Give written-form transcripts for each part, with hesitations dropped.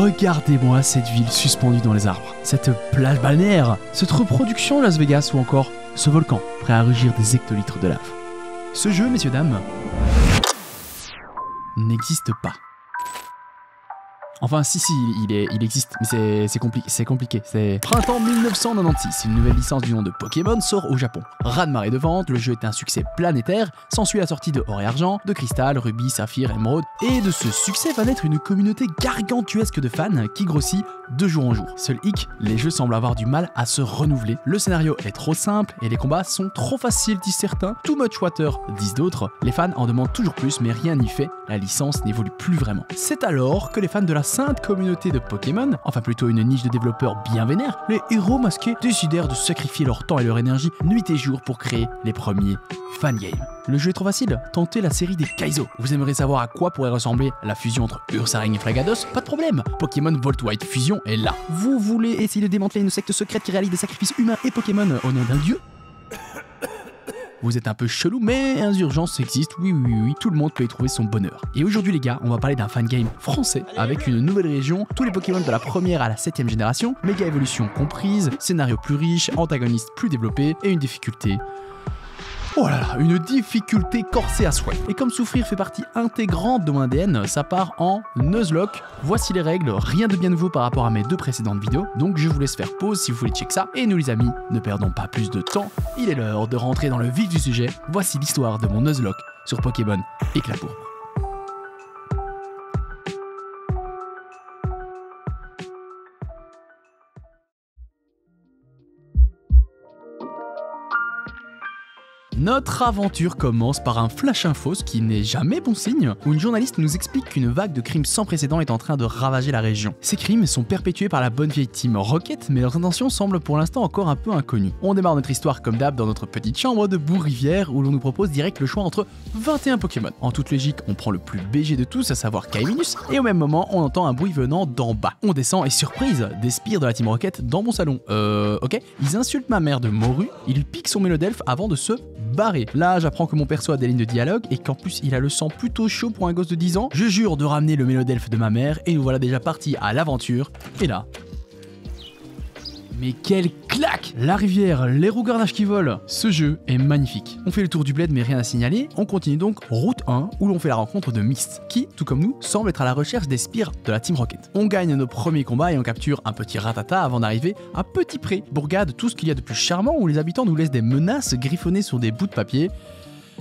Regardez-moi cette ville suspendue dans les arbres, cette plage balnéaire, cette reproduction Las Vegas ou encore ce volcan prêt à rugir des hectolitres de lave. Ce jeu, messieurs, dames, n'existe pas. Enfin, si, il existe, mais c'est compliqué. C'est Printemps 1996, une nouvelle licence du nom de Pokémon sort au Japon. Raz-de-marée de vente, le jeu est un succès planétaire, s'ensuit la sortie de Or et Argent, de Cristal, Rubis, Saphir, Émeraude, et de ce succès va naître une communauté gargantuesque de fans qui grossit de jour en jour. Seul hic, les jeux semblent avoir du mal à se renouveler, le scénario est trop simple et les combats sont trop faciles, disent certains, too much water, disent d'autres, les fans en demandent toujours plus mais rien n'y fait, la licence n'évolue plus vraiment. C'est alors que les fans de la sainte communauté de Pokémon, enfin plutôt une niche de développeurs bien vénères, les héros masqués décidèrent de sacrifier leur temps et leur énergie nuit et jour pour créer les premiers fangames. Le jeu est trop facile, tentez la série des Kaizo. Vous aimeriez savoir à quoi pourrait ressembler la fusion entre Ursaring et Flagados? Pas de problème, Pokémon Volt White Fusion est là. Vous voulez essayer de démanteler une secte secrète qui réalise des sacrifices humains et Pokémon au nom d'un dieu? Vous êtes un peu chelou, mais Insurgence existe, oui, tout le monde peut y trouver son bonheur. Et aujourd'hui les gars, on va parler d'un fangame français, avec une nouvelle région, tous les Pokémon de la première à la 7ème génération, méga évolution comprise, scénario plus riche, antagoniste plus développé, et une difficulté... Oh là là, une difficulté corsée à souhait. Et comme souffrir fait partie intégrante de mon ADN, ça part en Nuzlocke. Voici les règles, rien de bien nouveau par rapport à mes deux précédentes vidéos, donc je vous laisse faire pause si vous voulez check ça. Et nous les amis, ne perdons pas plus de temps, il est l'heure de rentrer dans le vif du sujet. Voici l'histoire de mon Nuzlocke sur Pokémon Éclat Pourpre. Notre aventure commence par un flash info, ce qui n'est jamais bon signe, où une journaliste nous explique qu'une vague de crimes sans précédent est en train de ravager la région. Ces crimes sont perpétués par la bonne vieille Team Rocket, mais leurs intentions semblent pour l'instant encore un peu inconnues. On démarre notre histoire comme d'hab dans notre petite chambre de Bourg-Rivière, où l'on nous propose direct le choix entre 21 Pokémon. En toute logique, on prend le plus BG de tous, à savoir Kaiminus, et au même moment, on entend un bruit venant d'en bas. On descend et surprise, des spires de la Team Rocket dans mon salon. Ok. Ils insultent ma mère de morue, ils piquent son Mélodelfe avant de se... barré. Là, j'apprends que mon perso a des lignes de dialogue et qu'en plus il a le sang plutôt chaud pour un gosse de 10 ans. Je jure de ramener le Mélodelfe de ma mère et nous voilà déjà partis à l'aventure. Et là... mais quelle claque! La rivière, les rougarnages qui volent. Ce jeu est magnifique. On fait le tour du bled mais rien à signaler. On continue donc route 1 où l'on fait la rencontre de Myst, qui, tout comme nous, semble être à la recherche des spires de la Team Rocket. On gagne nos premiers combats et on capture un petit ratata avant d'arriver à Petit Pré, bourgade tout ce qu'il y a de plus charmant où les habitants nous laissent des menaces griffonnées sur des bouts de papier.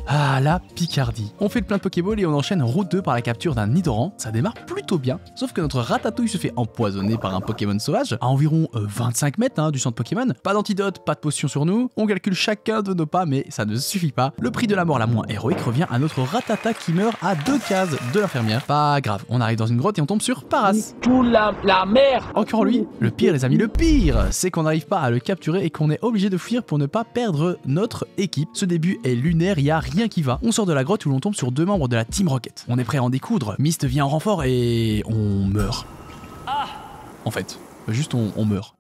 Ah, la Picardie. On fait le plein de Pokéball et on enchaîne route 2 par la capture d'un Nidoran. Ça démarre plutôt bien, sauf que notre ratatouille se fait empoisonner par un Pokémon sauvage à environ 25 mètres du centre Pokémon. Pas d'antidote, pas de potion sur nous. On calcule chacun de nos pas, mais ça ne suffit pas. Le prix de la mort la moins héroïque revient à notre ratata qui meurt à 2 cases de l'infirmière. Pas grave, on arrive dans une grotte et on tombe sur Paras. Tout la mer. Encore lui. Le pire, les amis, le pire, c'est qu'on n'arrive pas à le capturer et qu'on est obligé de fuir pour ne pas perdre notre équipe. Ce début est lunaire, il y a rien qui va. On sort de la grotte où l'on tombe sur deux membres de la Team Rocket. On est prêt à en découdre, Myst vient en renfort et... on meurt. Ah ! En fait, juste on meurt.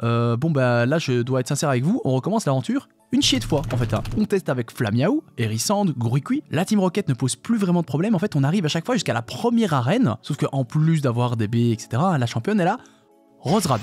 Bon bah là je dois être sincère avec vous, on recommence l'aventure une chier de fois en fait. On teste avec Flamiaou, Hérissande, Gruicui. La Team Rocket ne pose plus vraiment de problème, en fait on arrive à chaque fois jusqu'à la première arène, sauf qu'en plus d'avoir des baies etc, la championne est là. Roserad.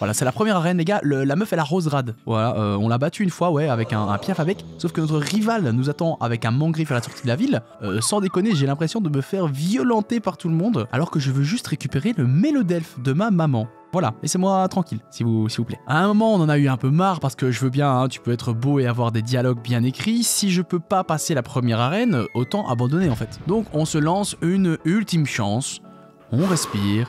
Voilà, c'est la première arène, les gars. La meuf, elle a Roserad. Voilà, on l'a battue une fois, ouais, avec un piaf à bec. Sauf que notre rival nous attend avec un Mangriffe à la sortie de la ville. Sans déconner, j'ai l'impression de me faire violenter par tout le monde, alors que je veux juste récupérer le Mélodelfe de ma maman. Voilà, laissez-moi tranquille, s'il vous plaît. À un moment, on en a eu un peu marre parce que je veux bien, hein, tu peux être beau et avoir des dialogues bien écrits. Si je peux pas passer la première arène, autant abandonner en fait. Donc, on se lance une ultime chance. On respire.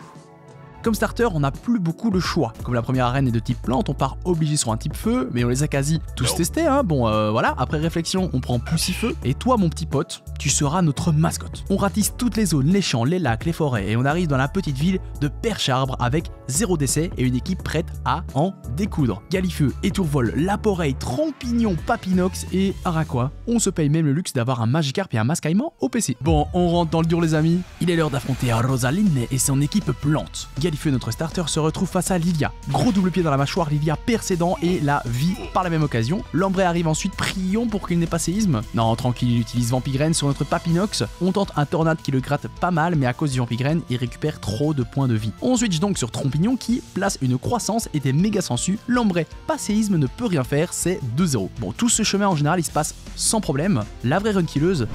Comme starter, on n'a plus beaucoup le choix. Comme la première arène est de type plante, on part obligé sur un type feu, mais on les a quasi tous testés. Hein. Bon, voilà, après réflexion, on prend Poussifeu. Et toi, mon petit pote, tu seras notre mascotte. On ratisse toutes les zones, les champs, les lacs, les forêts, et on arrive dans la petite ville de Perche-Arbre avec 0 décès et une équipe prête à en découdre. Galifeu, Étourvol, Laporeille, Trompignon, Papinox et Araquois. On se paye même le luxe d'avoir un Magicarpe et un Mascaillement au PC. Bon, on rentre dans le dur, les amis. Il est l'heure d'affronter Rosaline et son équipe plante. Galifeu, notre starter, se retrouve face à Livia. Gros double pied dans la mâchoire, Livia perd ses dents et la vit par la même occasion. L'Ombré arrive ensuite, prions pour qu'il n'ait pas séisme. Non, tranquille, il utilise Vampigraine sur notre Papinox. On tente un tornade qui le gratte pas mal, mais à cause du Vampigraine, il récupère trop de points de vie. On switch donc sur Trompignon qui place une croissance et des méga sensu. L'Ombré, pas séisme, ne peut rien faire, c'est 2-0. Bon, tout ce chemin en général, il se passe sans problème. La vraie runkilleuse,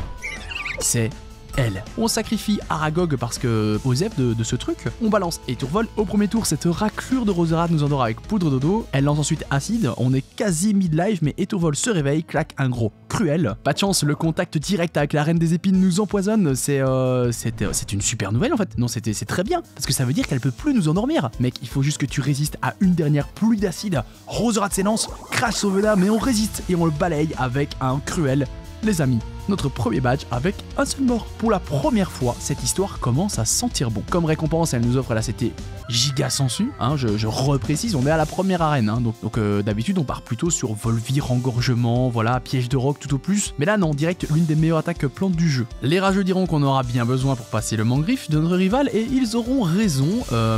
c'est... elle. On sacrifie Aragog parce que Osef de ce truc. On balance Étourvol. Au premier tour, cette raclure de Roserad nous endort avec Poudre de dodo. Elle lance ensuite Acide. On est quasi mid-life, mais Étourvol se réveille, claque un gros Cruel. Pas de chance, le contact direct avec la Reine des Épines nous empoisonne. C'est une super nouvelle en fait. Non, c'est très bien parce que ça veut dire qu'elle peut plus nous endormir. Mec, il faut juste que tu résistes à une dernière pluie d'acide. Roserad s'élance, crache son venin, mais on résiste et on le balaye avec un Cruel. Les amis, notre premier badge avec un seul mort. Pour la première fois, cette histoire commence à sentir bon. Comme récompense, elle nous offre la CT Giga sensu. Hein, je reprécise, on est à la première arène. Hein, donc d'habitude, on part plutôt sur Volvir, Engorgement, voilà, Piège de Roc tout au plus. Mais là, non, direct, l'une des meilleures attaques plantes du jeu. Les rageux diront qu'on aura bien besoin pour passer le Mangriffe de notre rival et ils auront raison.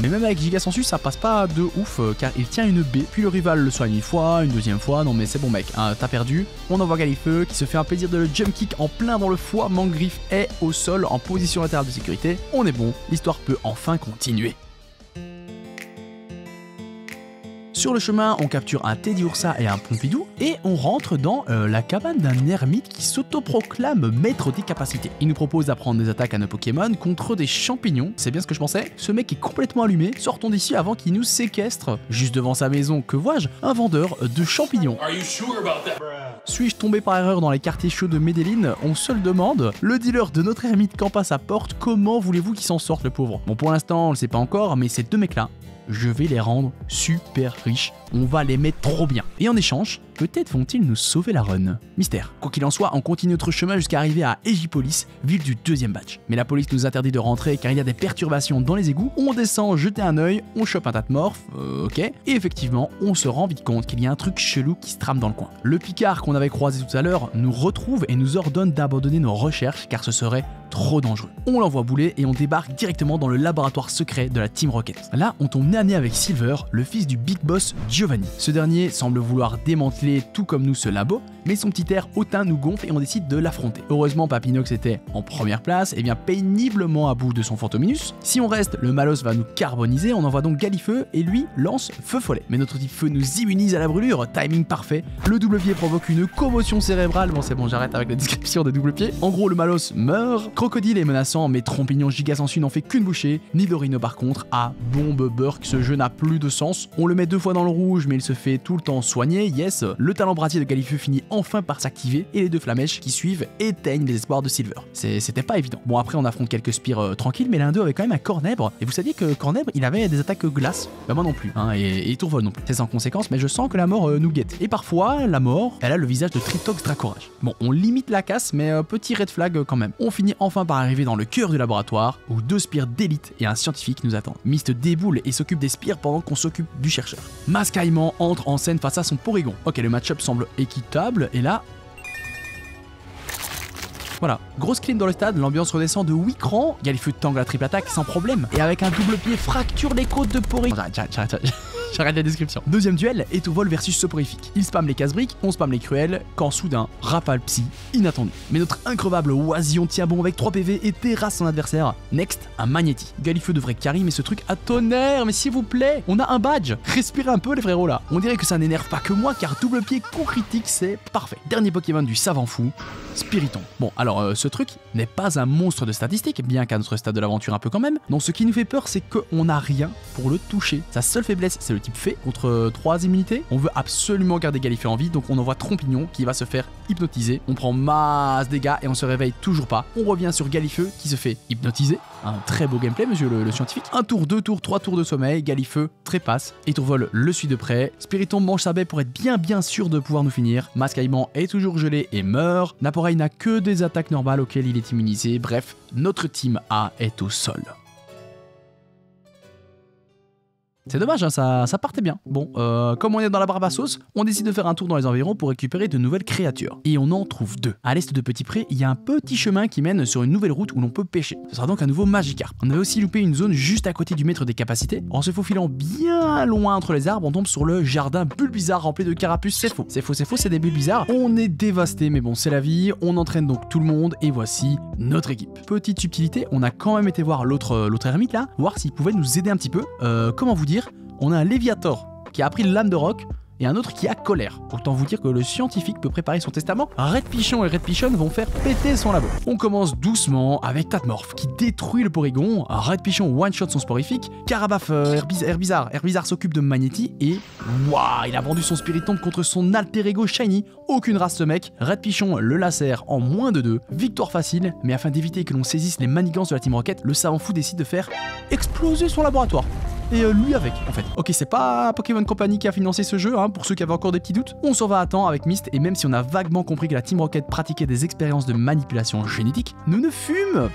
Mais même avec Giga sensu, ça passe pas de ouf car il tient une baie. Puis le rival le soigne une fois, une deuxième fois. Non mais c'est bon mec, hein, t'as perdu. On envoie Galifeu qui se fait un plaisir de le jump kick en plein dans le foie. Mangriffe est au sol en position latérale de sécurité. On est bon, l'histoire peut enfin continuer. Sur le chemin, on capture un Teddy ursa et un Pompidou et on rentre dans la cabane d'un ermite qui s'autoproclame maître des capacités. Il nous propose d'apprendre des attaques à nos Pokémon contre des champignons. C'est bien ce que je pensais. Ce mec est complètement allumé. Sortons d'ici avant qu'il nous séquestre. Juste devant sa maison, que vois-je? Un vendeur de champignons. Suis-je tombé par erreur dans les quartiers chauds de Medellin? On se le demande. Le dealer de notre ermite campe à sa porte. Comment voulez-vous qu'il s'en sorte, le pauvre? Bon, pour l'instant, on le sait pas encore, mais ces deux mecs-là, je vais les rendre super riches. On va les mettre trop bien. Et en échange, peut-être vont-ils nous sauver la run. Mystère. Quoi qu'il en soit, on continue notre chemin jusqu'à arriver à Égipolis, ville du deuxième batch. Mais la police nous interdit de rentrer car il y a des perturbations dans les égouts. On descend, jeter un œil, on chope un tas de morphes, ok. Et effectivement, on se rend vite compte qu'il y a un truc chelou qui se trame dans le coin. Le Picard qu'on avait croisé tout à l'heure nous retrouve et nous ordonne d'abandonner nos recherches car ce serait trop dangereux. On l'envoie bouler et on débarque directement dans le laboratoire secret de la Team Rocket. Là, on tombe nez à nez avec Silver, le fils du big boss Giovanni. Ce dernier semble vouloir démanteler tout comme nous ce labo, mais son petit air hautain nous gonfle et on décide de l'affronter. Heureusement, Papinox était en première place et bien péniblement à bout de son Fantominus. Si on reste, le Malos va nous carboniser. On envoie donc Galifeu et lui lance Feu Follet. Mais notre petit feu nous immunise à la brûlure. Timing parfait. Le double pied provoque une commotion cérébrale. Bon, c'est bon, j'arrête avec la description des double pieds. En gros, le Malos meurt. Crocodile est menaçant, mais Trompignon Giga sensu n'en fait qu'une bouchée. Nidorino par contre a bombe burk, ce jeu n'a plus de sens. On le met deux fois dans le rouge, mais il se fait tout le temps soigner, yes. Le talent bratier de Galifeu finit enfin par s'activer et les deux flamèches qui suivent éteignent les espoirs de Silver. C'était pas évident. Bon, après on affronte quelques spires tranquilles, mais l'un d'eux avait quand même un Cornèbre. Et vous saviez que Cornèbre, il avait des attaques glace. Bah moi non plus, hein, et Étourvol non plus. C'est sans conséquence, mais je sens que la mort nous guette. Et parfois, la mort, elle a le visage de Tritox Dracorage. Bon, on limite la casse, mais petit red flag quand même. On finit en enfin par arriver dans le cœur du laboratoire où deux spires d'élite et un scientifique nous attendent. Myst déboule et s'occupe des spires pendant qu'on s'occupe du chercheur. Mascaillement entre en scène face à son Porygon. Ok, le match-up semble équitable et là... voilà, grosse clim dans le stade, l'ambiance redescend de 8 crans. Galifeu tangue la triple attaque sans problème et avec un double pied fracture les côtes de Porygon. J'arrête la description. Deuxième duel, Étourvol versus Soporifique. Il spamme les casse-briques, on spamme les cruels, quand soudain, rafale psy, inattendu. Mais notre increvable oisillon tient bon avec 3 PV et terrasse son adversaire. Next, un Magnéti. Galifeu devrait carry, mais ce truc à tonnerre, mais s'il vous plaît, on a un badge. Respirez un peu les frérots là. On dirait que ça n'énerve pas que moi, car double pied coup critique, c'est parfait. Dernier Pokémon du savant fou, Spiritomb. Bon, alors ce truc n'est pas un monstre de statistique, bien qu'à notre stade de l'aventure un peu quand même. Donc ce qui nous fait peur, c'est qu'on n'a rien pour le toucher. Sa seule faiblesse, c'est le type fée contre 3 immunités. On veut absolument garder Galifeu en vie, donc on envoie Trompignon qui va se faire hypnotiser. On prend masse dégâts et on se réveille toujours pas. On revient sur Galifeu qui se fait hypnotiser. Un très beau gameplay, monsieur le scientifique. Un tour, deux tours, trois tours de sommeil. Galifeu trépasse. Étourvol le suit de près. Spiritomb mange sa baie pour être bien sûr de pouvoir nous finir. Mascaillement est toujours gelé et meurt. Naporail n'a que des attaques normales auxquelles il est immunisé. Bref, notre team A est au sol. C'est dommage, hein, ça partait bien. Bon, comme on est dans la Barbassos, on décide de faire un tour dans les environs pour récupérer de nouvelles créatures. Et on en trouve deux. À l'est de Petit Pré, il y a un petit chemin qui mène sur une nouvelle route où l'on peut pêcher. Ce sera donc un nouveau Magicarpe. On avait aussi loupé une zone juste à côté du maître des capacités. En se faufilant bien loin entre les arbres, on tombe sur le jardin Bulbizarre rempli de carapuces. C'est faux, c'est des Bulbizarres. On est dévasté, mais bon, c'est la vie. On entraîne donc tout le monde et voici notre équipe. Petite subtilité, on a quand même été voir l'autre ermite là, voir s'il pouvait nous aider un petit peu. Comment vous dire, on a un Léviator qui a appris l'âme de roc et un autre qui a colère. Autant vous dire que le scientifique peut préparer son testament. Red Pichon et Red Pichon vont faire péter son labo. On commence doucement avec Tatmorph qui détruit le Porygon. Red Pichon one-shot son sporifique. Carabaf, Herbizarre s'occupe de Magnéti et... Waouh, il a vendu son Spiritomb contre son alter ego shiny. Aucune race ce mec. Red Pichon le lacère en moins de 2. Victoire facile, mais afin d'éviter que l'on saisisse les manigances de la Team Rocket, le savant fou décide de faire exploser son laboratoire. Et lui avec, en fait. Ok, c'est pas Pokémon Company qui a financé ce jeu, hein, pour ceux qui avaient encore des petits doutes. On s'en va à temps avec Myst, et même si on a vaguement compris que la Team Rocket pratiquait des expériences de manipulation génétique, nous ne fûmes...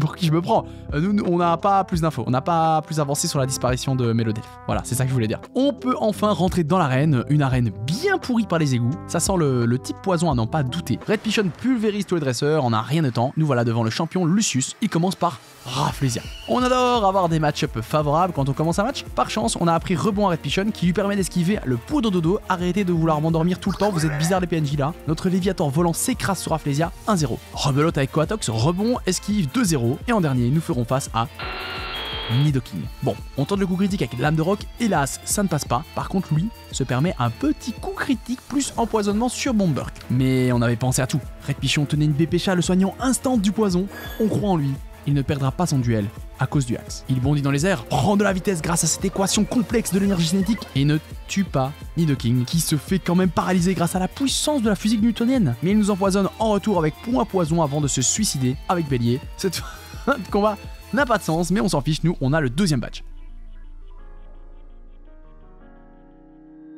Pour qui je me prends, on n'a pas plus d'infos, on n'a pas plus avancé sur la disparition de Mélodelfe. Voilà, c'est ça que je voulais dire. On peut enfin rentrer dans l'arène, une arène bien pourrie par les égouts. Ça sent le type poison à n'en pas douter. Red Pichon pulvérise tous les dresseurs, on a rien de temps. Nous voilà devant le champion Lucius. Il commence par Raflesia. On adore avoir des match-ups favorables quand on commence un match. Par chance, on a appris Rebond à Red Pichon qui lui permet d'esquiver le poudre de dodo. Arrêtez de vouloir m'endormir tout le temps, vous êtes bizarre les PNJ là. Notre Léviator volant s'écrase sur Raflesia, 1-0. Rebelote avec Coatox, Rebond, esquive 2-0. Et en dernier, nous ferons face à Nidoking. Bon, on tente le coup critique avec l'âme de roc, hélas, ça ne passe pas. Par contre, lui se permet un petit coup critique plus empoisonnement sur mon Burk. Mais on avait pensé à tout. Red Pichon tenait une bépécha le soignant instant du poison. On croit en lui. Il ne perdra pas son duel à cause du axe. Il bondit dans les airs, prend de la vitesse grâce à cette équation complexe de l'énergie cinétique et ne tue pas Nidoking qui se fait quand même paralyser grâce à la puissance de la physique newtonienne. Mais il nous empoisonne en retour avec point poison avant de se suicider avec Bélier. Cette fin de combat n'a pas de sens mais on s'en fiche, nous on a le deuxième badge.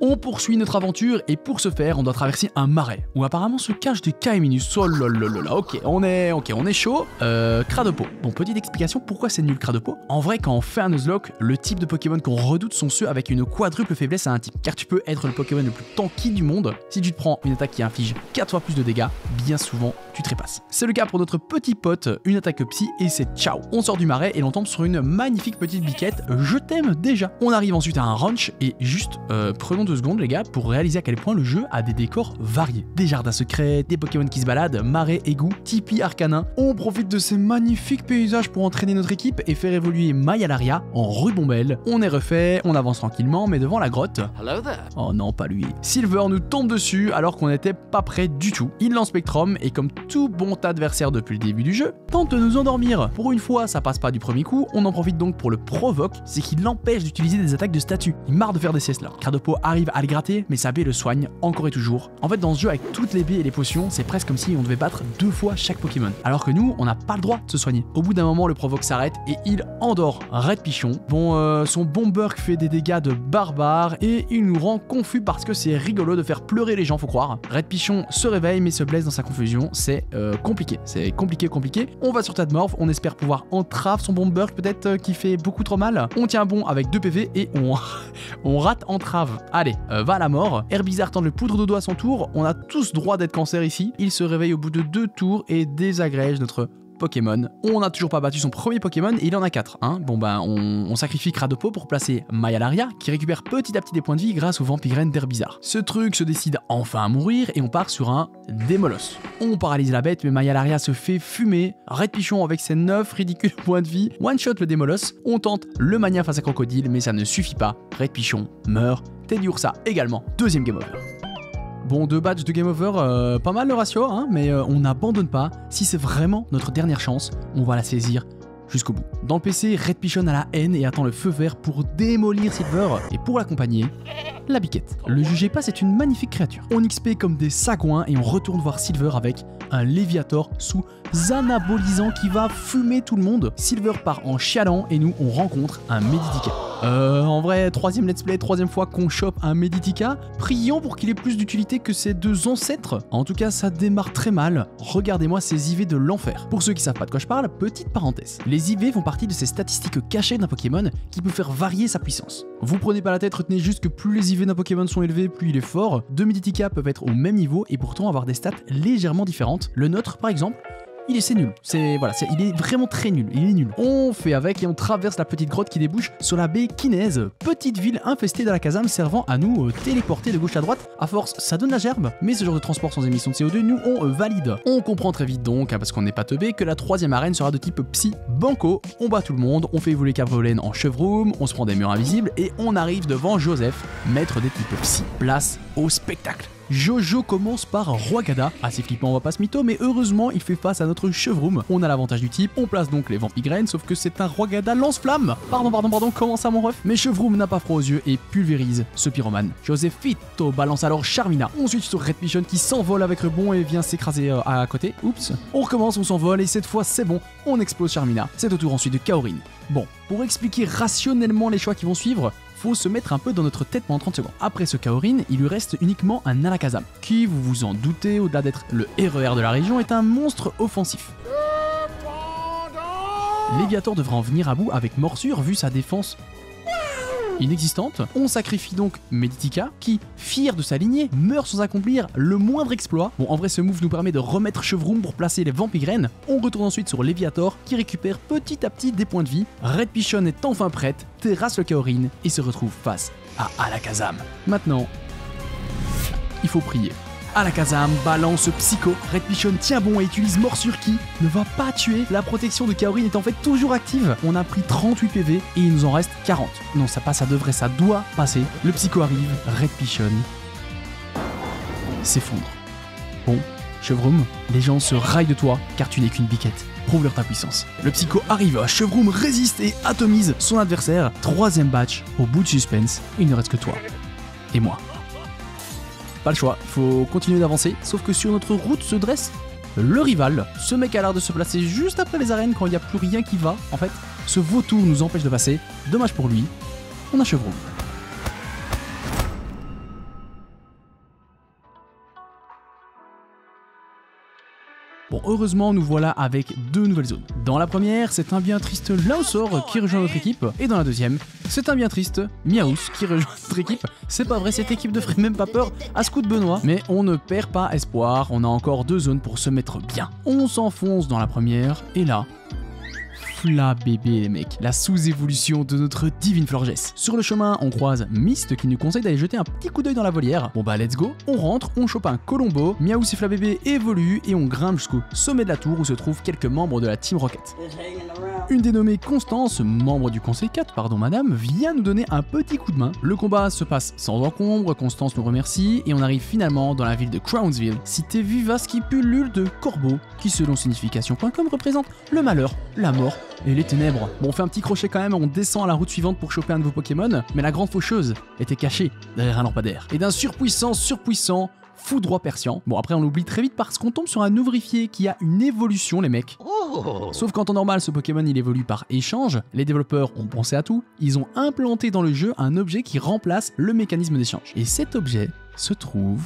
On poursuit notre aventure et pour ce faire, on doit traverser un marais où apparemment se cache des K-. Oh lolololol, ok on est chaud. Cradopaud. Bon, petite explication pourquoi c'est nul Cradopaud. En vrai, quand on fait un Nuzlocke, le type de Pokémon qu'on redoute sont ceux avec une quadruple faiblesse à un type. Car tu peux être le Pokémon le plus tanky du monde. Si tu te prends une attaque qui inflige 4 fois plus de dégâts, bien souvent tu trépasses. C'est le cas pour notre petit pote, une attaque psy et c'est ciao. On sort du marais et l'on tombe sur une magnifique petite biquette. Je t'aime déjà. On arrive ensuite à un ranch et juste prenons 2 secondes les gars pour réaliser à quel point le jeu a des décors variés. Des jardins secrets, des Pokémon qui se baladent, marais, égouts, tipi arcanin. On profite de ces magnifiques paysages pour entraîner notre équipe et faire évoluer My Alaria en rubombelle. On est refait, on avance tranquillement mais devant la grotte... Hello there. Oh non, pas lui. Silver nous tombe dessus alors qu'on n'était pas prêt du tout. Il lance Spectrum et comme tout bon adversaire depuis le début du jeu, tente de nous endormir. Pour une fois, ça passe pas du premier coup, on en profite donc pour le provoque, c'est qu'il l'empêche d'utiliser des attaques de statut. Il marre de faire des siestes là. Cradopaud arrive à le gratter, mais sa baie le soigne encore et toujours. En fait, dans ce jeu, avec toutes les baies et les potions, c'est presque comme si on devait battre 2 fois chaque Pokémon. Alors que nous, on n'a pas le droit de se soigner. Au bout d'un moment, le provoque s'arrête et il endort Red Pichon. Bon, son Bomberk fait des dégâts de barbare et il nous rend confus parce que c'est rigolo de faire pleurer les gens, faut croire. Red Pichon se réveille mais se blesse dans sa confusion, c'est compliqué. C'est compliqué. On va sur Tatmorph, on espère pouvoir entrave son Bomberk peut-être qui fait beaucoup trop mal. On tient bon avec 2 PV et on rate entrave. Allez, va à la mort. Herbizarre tente le poudre de dodo à son tour. On a tous droit d'être cancer ici. Il se réveille au bout de 2 tours et désagrège notre Pokémon. On n'a toujours pas battu son premier Pokémon et il en a 4. Hein. Bon ben, on sacrifie Cradopaud pour placer My Alaria qui récupère petit à petit des points de vie grâce au Vampigraine d'Herbizarre. Ce truc se décide enfin à mourir et on part sur un Démolos. On paralyse la bête mais My Alaria se fait fumer. Red Pichon avec ses 9 ridicules points de vie. One shot le Démolos. On tente le Mania face à Crocodile mais ça ne suffit pas. Red Pichon meurt. Teddy Ursa également. Deuxième game over. Bon, 2 badges de game over, pas mal le ratio, hein, mais on n'abandonne pas. Si c'est vraiment notre dernière chance, on va la saisir jusqu'au bout. Dans le PC, Red Pichon a la haine et attend le feu vert pour démolir Silver et pour l'accompagner... la biquette. Le jugez pas, c'est une magnifique créature. On XP comme des sagouins et on retourne voir Silver avec un Léviator sous anabolisant qui va fumer tout le monde. Silver part en chialant et nous on rencontre un Médidika. En vrai, troisième let's play, troisième fois qu'on chope un Meditica. Prions pour qu'il ait plus d'utilité que ses deux ancêtres. En tout cas, ça démarre très mal. Regardez-moi ces IV de l'enfer. Pour ceux qui savent pas de quoi je parle, petite parenthèse. Les IV font partie de ces statistiques cachées d'un Pokémon qui peut faire varier sa puissance. Vous prenez pas la tête, retenez juste que plus les IV d'un Pokémon sont élevés, plus il est fort. Deux Meditica peuvent être au même niveau et pourtant avoir des stats légèrement différentes. Le nôtre, par exemple, c'est nul, il est vraiment très nul, il est nul. On fait avec et on traverse la petite grotte qui débouche sur la baie Kinez, petite ville infestée de la Kazam servant à nous téléporter de gauche à droite. À force, ça donne la gerbe, mais ce genre de transport sans émission de CO2, nous on valide. On comprend très vite donc, parce qu'on n'est pas teubé, que la troisième arène sera de type psy banco. On bat tout le monde, on fait évoluer Cavrolène en chevroom, on se prend des murs invisibles et on arrive devant Joseph, maître des types psy. Place au spectacle. Jojo commence par Roagada, assez flippant on va pas se mytho, mais heureusement il fait face à notre Chevroom, on a l'avantage du type, on place donc les Vampigraine, sauf que c'est un Roagada lance-flamme. Pardon, comment ça mon ref? Mais Chevroom n'a pas froid aux yeux et pulvérise ce pyromane. Joséphito balance alors Charmina, ensuite sur Red Pichon qui s'envole avec Rebond et vient s'écraser à côté, oups. On recommence, on s'envole et cette fois c'est bon, on explose Charmina, c'est au tour ensuite de Kaorin. Bon, pour expliquer rationnellement les choix qui vont suivre, faut se mettre un peu dans notre tête pendant 30 secondes. Après ce Kaorin, il lui reste uniquement un Alakazam, qui, vous vous en doutez, au-delà d'être le RER de la région, est un monstre offensif. Léviator devra en venir à bout avec morsure vu sa défense inexistante. On sacrifie donc Meditica qui, fier de sa lignée, meurt sans accomplir le moindre exploit. Bon, en vrai, ce move nous permet de remettre Chevroom pour placer les Vampigraines. On retourne ensuite sur Léviator qui récupère petit à petit des points de vie. Red Pichon est enfin prête, terrasse le Kaorin et se retrouve face à Alakazam. Maintenant, il faut prier. Alakazam balance Psycho, Red Pichon tient bon et utilise Morsure qui ne va pas tuer. La protection de Kaorin est en fait toujours active. On a pris 38 PV et il nous en reste 40. Non, ça passe, ça doit passer. Le Psycho arrive, Red Pichon s'effondre. Bon, Chevroom, les gens se raillent de toi car tu n'es qu'une biquette. Prouve-leur ta puissance. Le Psycho arrive, Chevroom résiste et atomise son adversaire. Troisième batch, au bout de suspense, il ne reste que toi et moi. Pas le choix, il faut continuer d'avancer, sauf que sur notre route se dresse le rival. Ce mec a l'air de se placer juste après les arènes quand il n'y a plus rien qui va. En fait, ce vautour nous empêche de passer. Dommage pour lui, on a Chevrolet. Bon, heureusement, nous voilà avec deux nouvelles zones. Dans la première, c'est un bien triste Laosaur qui rejoint notre équipe. Et dans la deuxième, c'est un bien triste Miaouz qui rejoint notre équipe. C'est pas vrai, cette équipe ne ferait même pas peur à ce coup de Benoît. Mais on ne perd pas espoir, on a encore deux zones pour se mettre bien. On s'enfonce dans la première, et là... la bébé les mecs, la sous-évolution de notre divine Florgès. Sur le chemin, on croise Myst qui nous conseille d'aller jeter un petit coup d'œil dans la volière. Bon bah let's go, on rentre, on chope un Colombo, Miaouz et Flabébé évoluent et on grimpe jusqu'au sommet de la tour où se trouvent quelques membres de la Team Rocket. Une dénommée Constance, membre du conseil 4, pardon madame, vient nous donner un petit coup de main. Le combat se passe sans encombre, Constance nous remercie et on arrive finalement dans la ville de Crownsville, cité vivace qui pullule de corbeaux, qui selon signification.com représente le malheur, la mort et les ténèbres. Bon, on fait un petit crochet quand même, on descend à la route suivante pour choper un nouveau Pokémon, mais la grande faucheuse était cachée derrière un lampadaire. Et d'un surpuissant, foudroi perçant. Bon, après on l'oublie très vite parce qu'on tombe sur un ouvrifié qui a une évolution les mecs. Sauf qu'en temps normal, ce Pokémon il évolue par échange. Les développeurs ont pensé à tout, ils ont implanté dans le jeu un objet qui remplace le mécanisme d'échange. Et cet objet se trouve...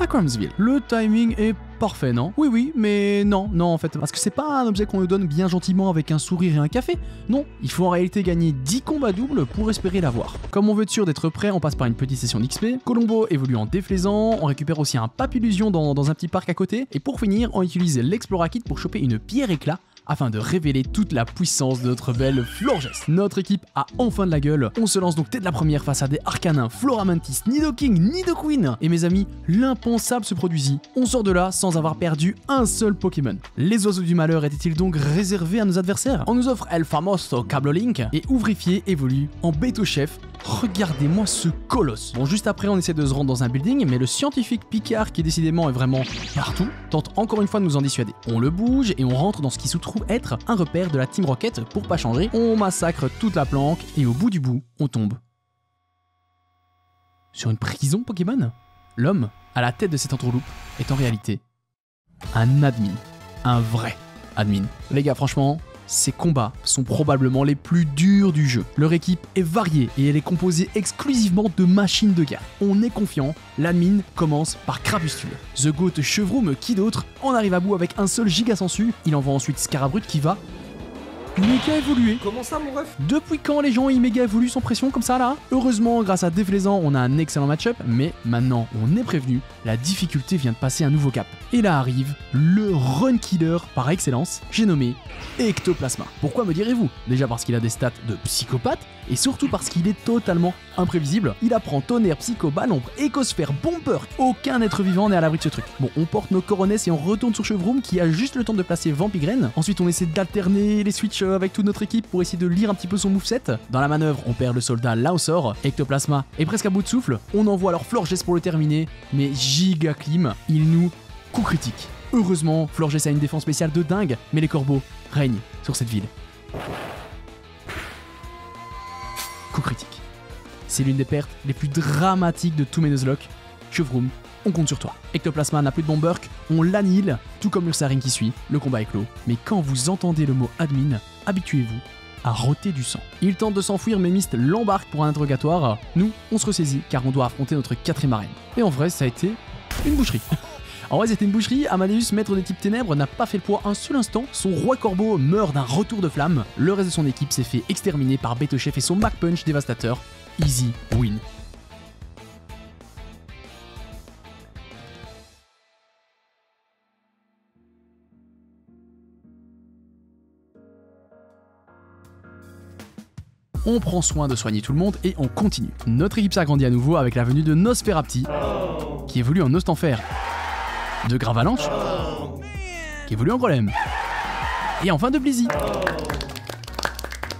à Crownsville. Le timing est parfait, non? Oui, mais non en fait, parce que c'est pas un objet qu'on nous donne bien gentiment avec un sourire et un café. Non, il faut en réalité gagner 10 combats doubles pour espérer l'avoir. Comme on veut être sûr d'être prêt, on passe par une petite session d'XP. Colombo évolue en déflaisant, on récupère aussi un Papillusion dans un petit parc à côté, et pour finir, on utilise l'Explora Kit pour choper une pierre éclat, afin de révéler toute la puissance de notre belle Florgès. Notre équipe a enfin de la gueule, on se lance donc dès la première face à des Arcanins, Floramantis, Nidoking, Nidoqueen. Et mes amis, l'impensable se produisit, on sort de là sans avoir perdu un seul Pokémon. Les oiseaux du malheur étaient-ils donc réservés à nos adversaires? On nous offre El Famoso Cablolink et Ouvrifié évolue en Béto-Chef. Regardez-moi ce colosse. Bon, juste après on essaie de se rendre dans un building, mais le scientifique Picard, qui décidément est vraiment partout, tente encore une fois de nous en dissuader. On le bouge et on rentre dans ce qui se trouve être un repère de la Team Rocket pour pas changer. On massacre toute la planque et au bout du bout, on tombe sur une prison Pokémon. L'homme à la tête de cette entourloupe est en réalité un admin. Un vrai admin. Les gars, franchement, Ces combats sont probablement les plus durs du jeu. Leur équipe est variée et elle est composée exclusivement de machines de guerre. On est confiant, l'admin commence par Crapustule. The Goat, Chevroom, qui d'autre en arrive à bout avec un seul Giga Sensu. Il envoie ensuite Scarabrut qui va... méga évolué. Comment ça, mon ref? Depuis quand les gens y méga évoluent sans pression comme ça là? Heureusement, grâce à Déflaisant, on a un excellent match-up, mais maintenant on est prévenu, la difficulté vient de passer un nouveau cap. Et là arrive le run killer par excellence, j'ai nommé Ectoplasma. Pourquoi me direz-vous? Déjà parce qu'il a des stats de psychopathe, et surtout parce qu'il est totalement imprévisible. Il apprend tonnerre, psycho, ballombre, écosphère, bomber. Aucun être vivant n'est à l'abri de ce truc. Bon, on porte nos coronets et on retourne sur Chevroom qui a juste le temps de placer Vampigraine. Ensuite, on essaie d'alterner les switches avec toute notre équipe pour essayer de lire un petit peu son moveset. Dans la manœuvre, on perd le soldat là au sort. Ectoplasma est presque à bout de souffle. On envoie alors Florges pour le terminer, mais giga clim, il nous coup critique. Heureusement, Florges a une défense spéciale de dingue, mais les corbeaux règnent sur cette ville. Coup critique. C'est l'une des pertes les plus dramatiques de tous mes Nuzlocke. Chevroom, on compte sur toi. Ectoplasma n'a plus de bon burk, on l'annihile, tout comme Ursaring qui suit, le combat est clos. Mais quand vous entendez le mot admin, habituez-vous à roter du sang. Il tente de s'enfuir mais Myst l'embarque pour un interrogatoire. Nous, on se ressaisit car on doit affronter notre quatrième arène. Et en vrai, ça a été une boucherie. En vrai, c'était une boucherie, Amadeus, maître des types ténèbres, n'a pas fait le poids un seul instant, son roi corbeau meurt d'un retour de flamme, le reste de son équipe s'est fait exterminer par Betochef et son Mac Punch dévastateur. Easy win. On prend soin de soigner tout le monde et on continue. Notre équipe s'agrandit à nouveau avec la venue de Nosferapti, qui évolue en Ostenfer, de Gravalanche, qui évolue en Golem, et enfin de Blizzy.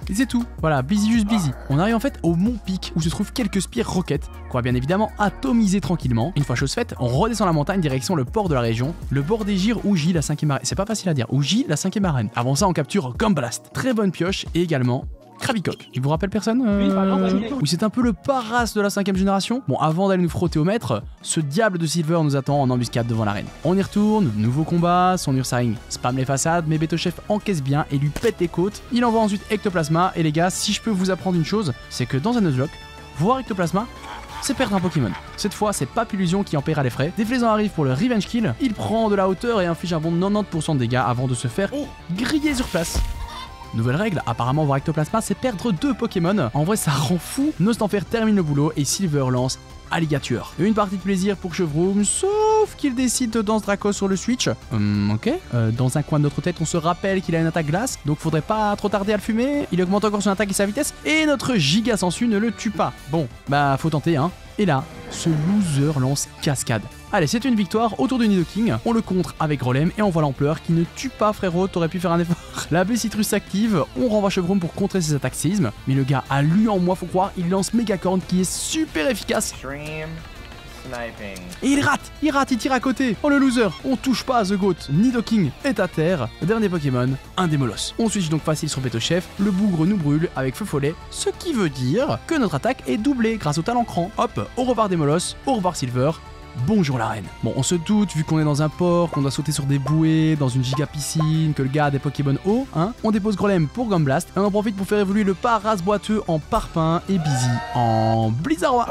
Et c'est tout, voilà, Blizzy juste Blizzy. On arrive en fait au Mont Pic où se trouvent quelques spires roquettes qu'on va bien évidemment atomiser tranquillement. Une fois chose faite, on redescend la montagne direction le port de la région, le bord des Gires ou J la 5ème arène. C'est pas facile à dire, ou J la 5ème arène. Avant ça, on capture Gamblast. Très bonne pioche et également... Krabicoque. Il vous rappelle personne? Oui, c'est un peu le Paras de la 5ème génération. Bon, avant d'aller nous frotter au maître, ce diable de Silver nous attend en embuscade devant l'arène. On y retourne, nouveau combat, son Ursaring spam les façades, mais Betochef encaisse bien et lui pète les côtes. Il envoie ensuite Ectoplasma, et les gars, si je peux vous apprendre une chose, c'est que dans un Nuzlocke, voir Ectoplasma, c'est perdre un Pokémon. Cette fois, c'est Papillusion qui en paiera les frais. Déflaisant arrive pour le Revenge Kill, il prend de la hauteur et inflige un bon 90% de dégâts avant de se faire griller sur place. Nouvelle règle, apparemment voir Ectoplasma c'est perdre 2 Pokémon. En vrai ça rend fou. Nostenfer termine le boulot et Silver lance Alligator. Une partie de plaisir pour Chevroom, sauf qu'il décide de danser Draco sur le Switch. Dans un coin de notre tête on se rappelle qu'il a une attaque glace, donc faudrait pas trop tarder à le fumer. Il augmente encore son attaque et sa vitesse, et notre Giga Sensu ne le tue pas. Bon, bah faut tenter hein. Et là, ce loser lance Cascade. Allez, c'est une victoire autour du Nidoking. On le contre avec Grolem et envoie l'ampleur qui ne tue pas, frérot, t'aurais pu faire un effort. La baie Citrus s'active, on renvoie Chevroom pour contrer ses attaques séismes. Mais le gars a lui en moi, faut croire, il lance Mégacorn qui est super efficace. Et il rate, il tire à côté. Oh le loser, on touche pas à The Goat. Nidoking est à terre. Dernier Pokémon, un Démolos. On switch donc facile sur Betochef. Le bougre nous brûle avec feu follet, ce qui veut dire que notre attaque est doublée grâce au talent cran. Hop, au revoir Démolos, au revoir Silver. Bonjour la reine. Bon, on se doute, vu qu'on est dans un port, qu'on doit sauter sur des bouées, dans une giga piscine, que le gars a des Pokémon haut, hein. On dépose Grolem pour Gamblast, et on en profite pour faire évoluer le Paras boiteux en Parpin et Busy en Blizzarrois.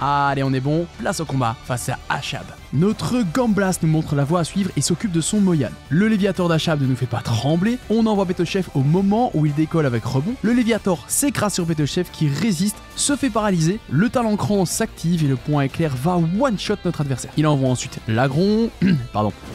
Allez, on est bon, place au combat face à Ashab. Notre Gamblast nous montre la voie à suivre et s'occupe de son Moyan. Le Léviator d'Ashab ne nous fait pas trembler, on envoie Betochef au moment où il décolle avec Rebond. Le Léviator s'écrase sur Betochef qui résiste, se fait paralyser, le talent cran s'active et le point éclair va one-shot notre adversaire. Il envoie ensuite Lagron,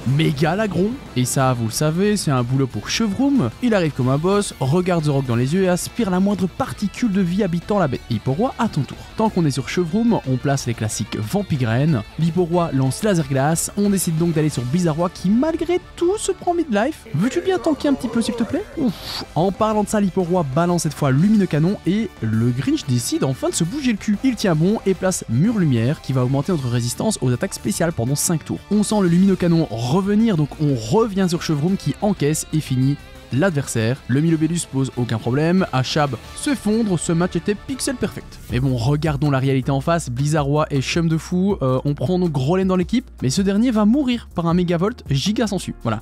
Méga Lagron, et ça vous le savez, c'est un boulot pour Chevroom. Il arrive comme un boss, regarde The Rock dans les yeux et aspire la moindre particule de vie habitant la baie. Hipporoi à ton tour. Tant qu'on est sur Chevroom, on place les classiques Vampigraine, l'Hipporoi lance Laser Glace, on décide donc d'aller sur Bizarrois qui malgré tout se prend mid-life. Veux-tu bien tanker un petit peu s'il te plaît? Ouf. En parlant de ça, l'Hipporoi balance cette fois Lumineux Canon et le Grinch décide enfin de se bouger le cul. Il tient bon et place Mur Lumière qui va augmenter notre résistance aux attaques spéciales pendant 5 tours. On sent le Luminocanon revenir, donc on revient sur Chevroom qui encaisse et finit l'adversaire. Le Milobélus pose aucun problème, Achab s'effondre, ce match était pixel perfect. Mais bon, regardons la réalité en face, Blizzarrois et Chum de Fou, on prend nos Grolen dans l'équipe, mais ce dernier va mourir par un Mégavolt Giga Sensu. Voilà,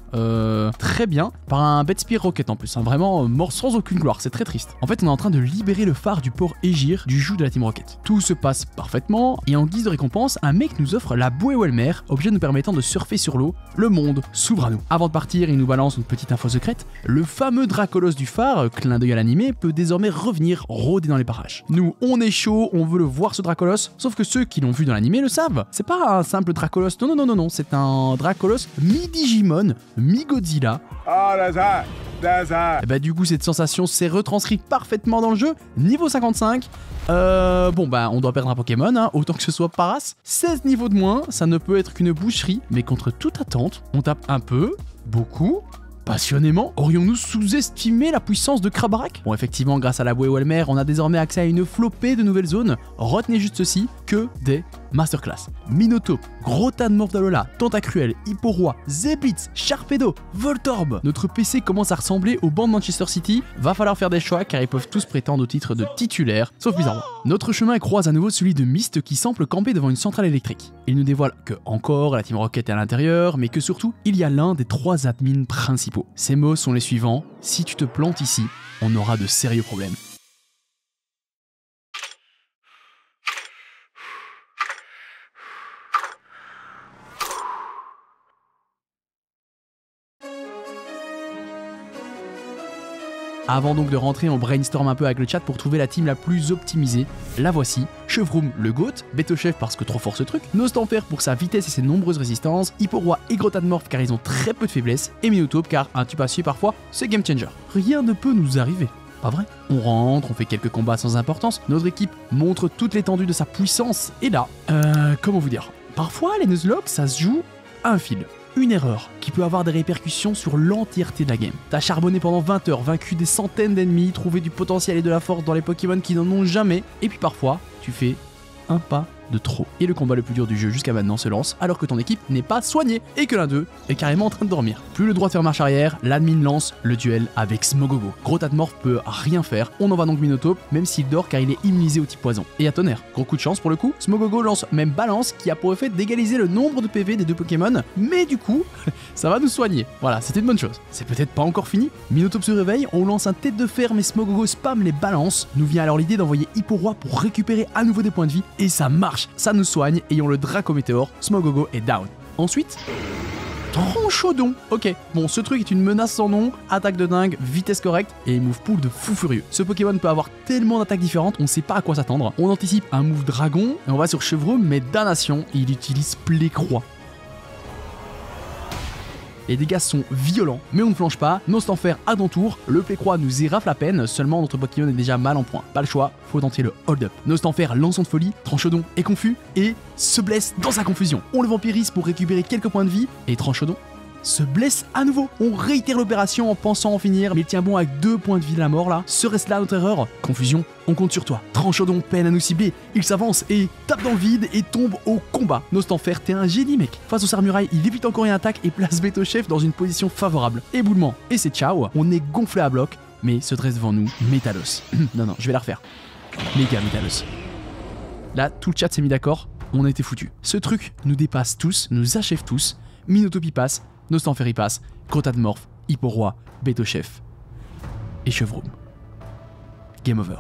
très bien, par un Bespire Rocket en plus, hein, vraiment mort sans aucune gloire, c'est très triste. En fait, on est en train de libérer le phare du port Égir du joug de la Team Rocket. Tout se passe parfaitement, et en guise de récompense, un mec nous offre la bouée Welmer, objet nous permettant de surfer sur l'eau, le monde s'ouvre à nous. Avant de partir, il nous balance une petite info secrète, le fameux Dracolos du phare, clin d'œil à l'animé, peut désormais revenir rôder dans les parages. Nous, on est chaud, on veut le voir ce Dracolos, sauf que ceux qui l'ont vu dans l'animé le savent. C'est pas un simple Dracolos, non, c'est un Dracolos mi-Digimon, mi-Godzilla. Oh, et bah du coup, cette sensation s'est retranscrite parfaitement dans le jeu, niveau 55. Bon bah on doit perdre un Pokémon, hein, autant que ce soit Paras. 16 niveaux de moins, ça ne peut être qu'une boucherie, mais contre toute attente, on tape un peu, beaucoup... Passionnément, aurions-nous sous-estimé la puissance de Crabarak? Bon, effectivement, grâce à la bouée Welmer, on a désormais accès à une flopée de nouvelles zones. Retenez juste ceci, que des masterclass. Minotaupe, Grotan Mortalola, Tentacruel, Hipporoi, Zeblitz, Sharpedo, Voltorb. Notre PC commence à ressembler au banc de Manchester City. Va falloir faire des choix car ils peuvent tous prétendre au titre de titulaire, sauf bizarrement. Notre chemin croise à nouveau celui de Myst qui semble camper devant une centrale électrique. Il nous dévoile que encore la Team Rocket est à l'intérieur, mais que surtout, il y a l'un des trois admins principaux. Ces mots sont les suivants, si tu te plantes ici, on aura de sérieux problèmes. Avant donc de rentrer, on brainstorm un peu avec le chat pour trouver la team la plus optimisée. La voici, Chevroom le GOAT, Bétochef parce que trop fort ce truc, Nostanfer pour sa vitesse et ses nombreuses résistances, Hipporoi et Grotanmorph car ils ont très peu de faiblesse, et Minotaupe car un tube acier parfois, c'est game changer. Rien ne peut nous arriver, pas vrai? On rentre, on fait quelques combats sans importance, notre équipe montre toute l'étendue de sa puissance, et là, comment vous dire? Parfois, les Nuzlocke, ça se joue à un fil. Une erreur qui peut avoir des répercussions sur l'entièreté de la game. T'as charbonné pendant 20 heures, vaincu des centaines d'ennemis, trouvé du potentiel et de la force dans les Pokémon qui n'en ont jamais, et puis parfois, tu fais un pas de trop. Et le combat le plus dur du jeu jusqu'à maintenant se lance alors que ton équipe n'est pas soignée et que l'un d'eux est carrément en train de dormir. Plus le droit de faire marche arrière, l'admin lance le duel avec Smogogo. Grotatmorph peut rien faire, on envoie donc Minotaupe même s'il dort car il est immunisé au type poison. Et à tonnerre, gros coup de chance pour le coup, Smogogo lance même Balance qui a pour effet d'égaliser le nombre de PV des deux Pokémon, mais du coup, ça va nous soigner. Voilà, c'était une bonne chose. C'est peut-être pas encore fini. Minotaupe se réveille, on lance un tête de fer mais Smogogo spam les balances. Nous vient alors l'idée d'envoyer Hipporoi pour récupérer à nouveau des points de vie et ça marche. Ça nous soigne, ayant le Dracométéore, Smogogo est down. Ensuite, Tranchaudon. Ok, bon, ce truc est une menace sans nom, attaque de dingue, vitesse correcte et move pool de fou furieux. Ce Pokémon peut avoir tellement d'attaques différentes, on sait pas à quoi s'attendre. On anticipe un move dragon et on va sur Chevroom, mais damnation, il utilise Plécroix. Les dégâts sont violents, mais on ne flanche pas, Nostanfer à dentour, le Plécroix nous érafle à peine, seulement notre Pokémon est déjà mal en point. Pas le choix, faut tenter le hold-up. Nostanfer lance son de folie, Tranchaudon est confus et se blesse dans sa confusion. On le vampirise pour récupérer quelques points de vie et Tranchaudon se blesse à nouveau. On réitère l'opération en pensant en finir, mais il tient bon avec 2 points de vie de la mort là. Serait-ce là notre erreur? Confusion, on compte sur toi. Tranchaudon peine à nous cibler, il s'avance et tape dans le vide et tombe au combat. Nostanfer, t'es un génie mec. Face au Sarmurail, il évite encore une attaque et place Bétochef dans une position favorable. Éboulement, et c'est ciao, on est gonflé à bloc, mais se dresse devant nous Métalos. non, je vais la refaire. Méga Métalos. Là, tout le chat s'est mis d'accord, on a été foutus. Ce truc nous dépasse tous, nous achève tous, Minotaupe y passe, Nostanfer y passe, Grotanmorph, Hipporoi, Bétochef et Chevroom. Game over.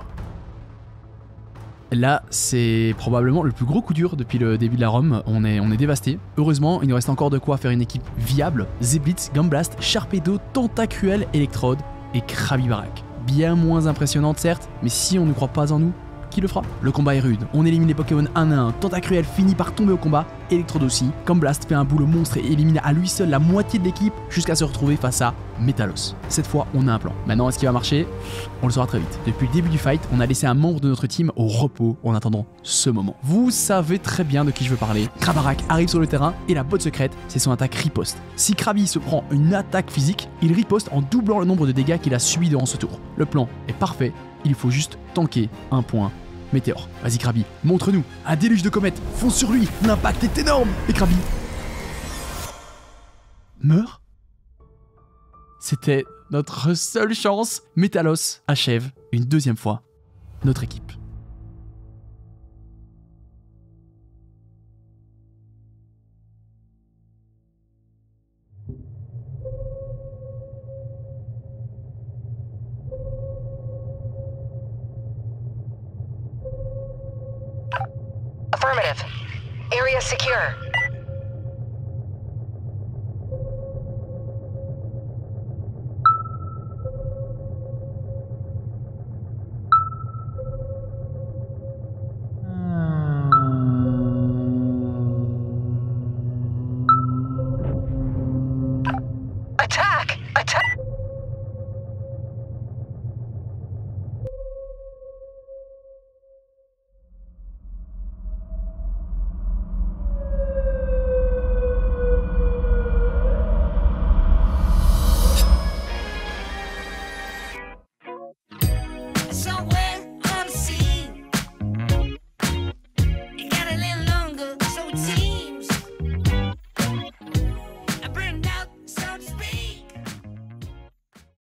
Là, c'est probablement le plus gros coup dur depuis le début de la ROM, on est dévasté. Heureusement, il nous reste encore de quoi faire une équipe viable, Zeblitz, Gamblast, Sharpedo, Tentacruel, Electrode et Crabibarak. Bien moins impressionnante certes, mais si on ne croit pas en nous, qui le fera? Le combat est rude, on élimine les Pokémon 1 à 1, Tentacruel finit par tomber au combat, Electrode aussi, Gamblast fait un boulot monstre et élimine à lui seul la moitié de l'équipe jusqu'à se retrouver face à Métalos. Cette fois, on a un plan. Maintenant, est-ce qu'il va marcher? On le saura très vite. Depuis le début du fight, on a laissé un membre de notre team au repos en attendant ce moment. Vous savez très bien de qui je veux parler. Crabarak arrive sur le terrain et la botte secrète, c'est son attaque riposte. Si Krabi se prend une attaque physique, il riposte en doublant le nombre de dégâts qu'il a subi durant ce tour. Le plan est parfait, il faut juste tanker un point Météore. Vas-y Krabi, montre-nous, un déluge de comètes, fonce sur lui, l'impact est énorme. Et Krabi meurt. C'était notre seule chance, Métalos achève une deuxième fois notre équipe. Affirmative. Area secure. Attack! Attack!